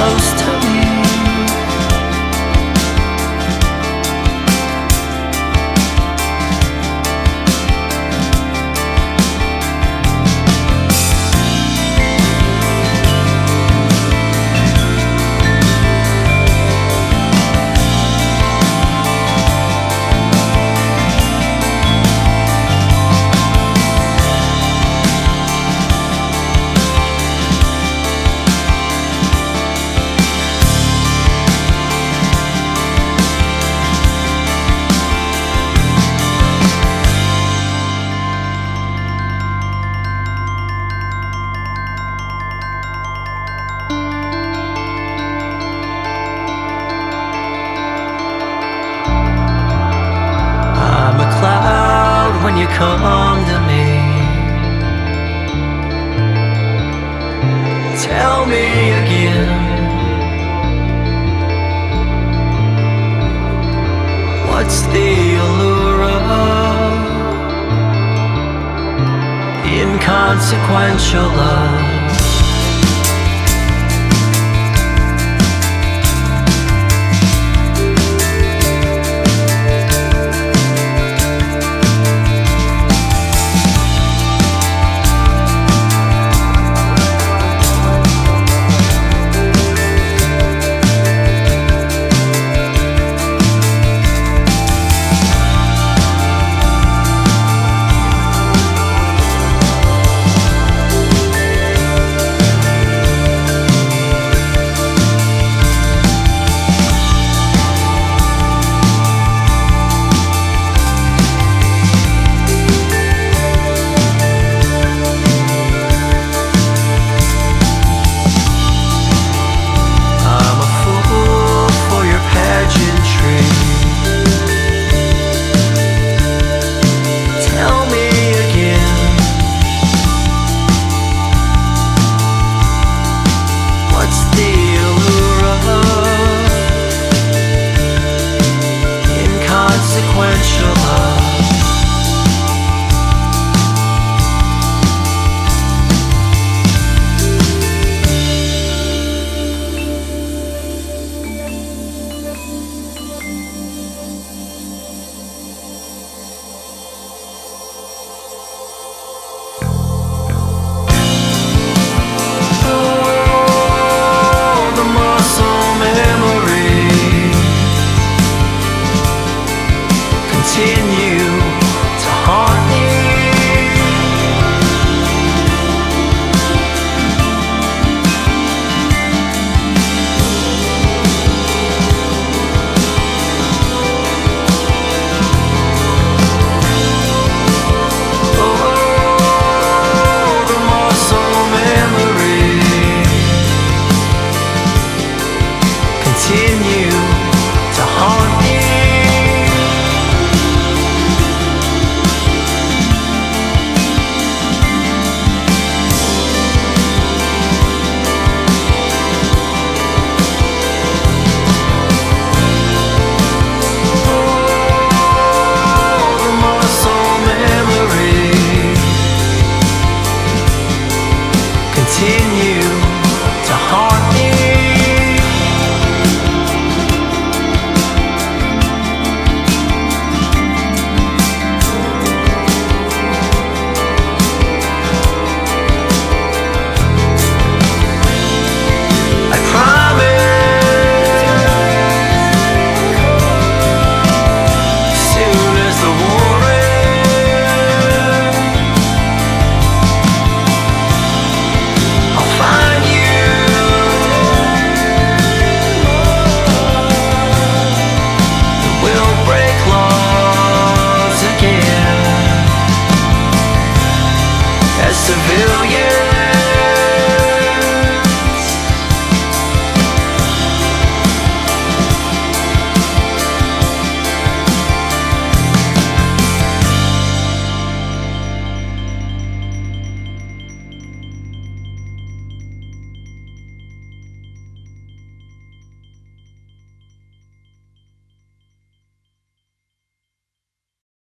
close to me. You come to me, tell me again, what's the allure of inconsequential love?